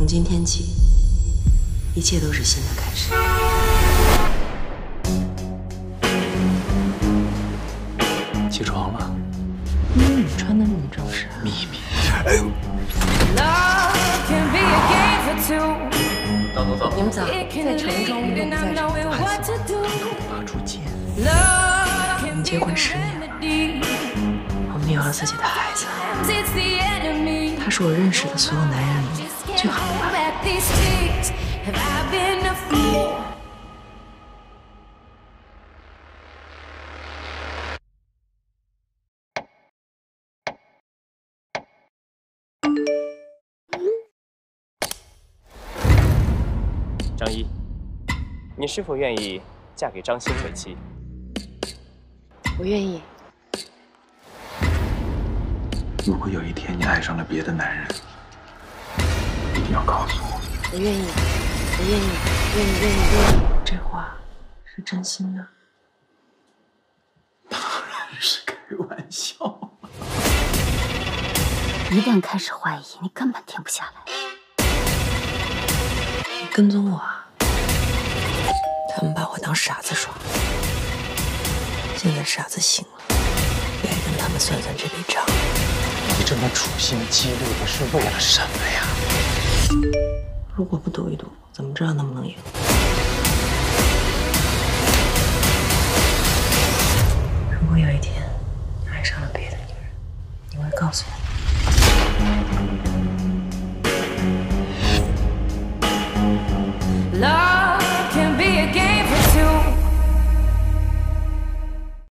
从今天起，一切都是新的开始。起床了。嗯，穿的那么正式。秘密。哎呦！走。你们走。在城中，我们在城中。汉子，当初拔出剑。我们结婚10年了。 有了自己的孩子，他是我认识的所有男人里最好的爸爸。张一，你是否愿意嫁给张欣为妻？我愿意。 如果有一天你爱上了别的男人，一定要告诉我。我愿意，我愿意，愿意。这话是真心的。当然是开玩笑了。一旦开始怀疑，你根本停不下来。你跟踪我啊？他们把我当傻子耍，现在傻子醒了，该跟他们算算这笔账。 你这么处心积虑的是为了什么呀？如果不赌一赌，怎么知道能不能赢？如果有一天爱上了别的女人，你会告诉我。